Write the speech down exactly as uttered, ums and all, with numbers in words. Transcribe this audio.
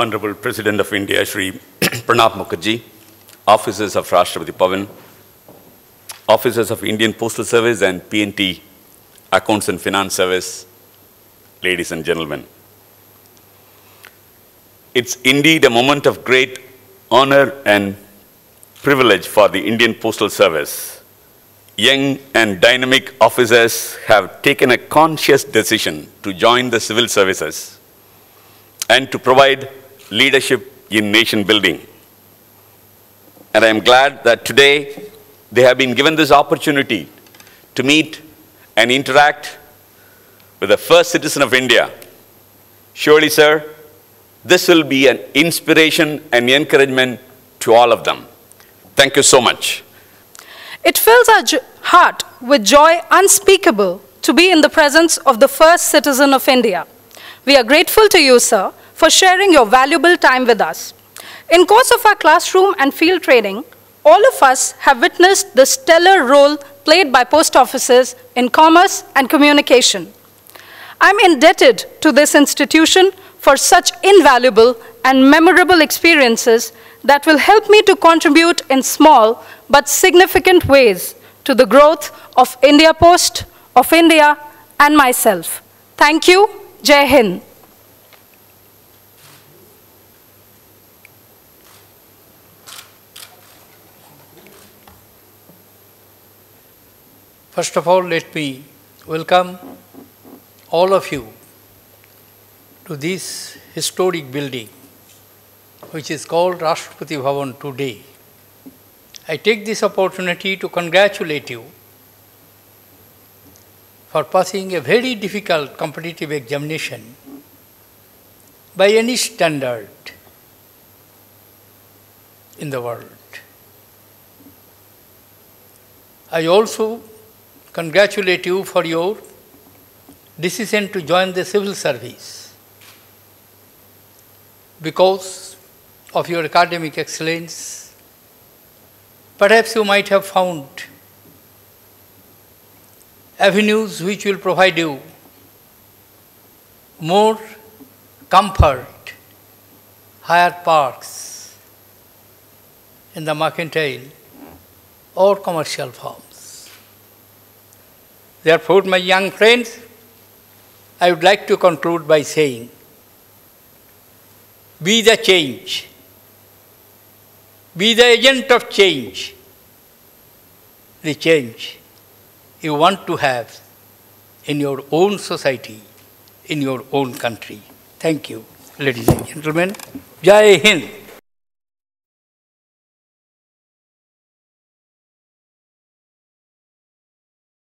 Honorable President of India, Shri Pranab Mukherjee, officers of Rashtrapati Bhavan, officers of Indian Postal Service and P and T Accounts and Finance Service, ladies and gentlemen. It's indeed a moment of great honor and privilege for the Indian Postal Service. Young and dynamic officers have taken a conscious decision to join the civil services and to provide leadership in nation building. And I am glad that today they have been given this opportunity to meet and interact with the first citizen of India. Surely, sir, this will be an inspiration and encouragement to all of them. Thank you so much. It fills our heart with joy unspeakable to be in the presence of the first citizen of India. We are grateful to you, sir, for sharing your valuable time with us. In course of our classroom and field training, all of us have witnessed the stellar role played by post offices in commerce and communication. I'm indebted to this institution for such invaluable and memorable experiences that will help me to contribute in small but significant ways to the growth of India Post, of India, and myself. Thank you. Jai Hind. First of all, let me welcome all of you to this historic building, which is called Rashtrapati Bhavan today. I take this opportunity to congratulate you for passing a very difficult competitive examination by any standard in the world. I also congratulate you for your decision to join the civil service because of your academic excellence. Perhaps you might have found avenues which will provide you more comfort, higher perks in the mercantile or commercial firms. Therefore, my young friends, I would like to conclude by saying, be the change, be the agent of change, the change you want to have in your own society, in your own country. Thank you, ladies and gentlemen. Jai Hind.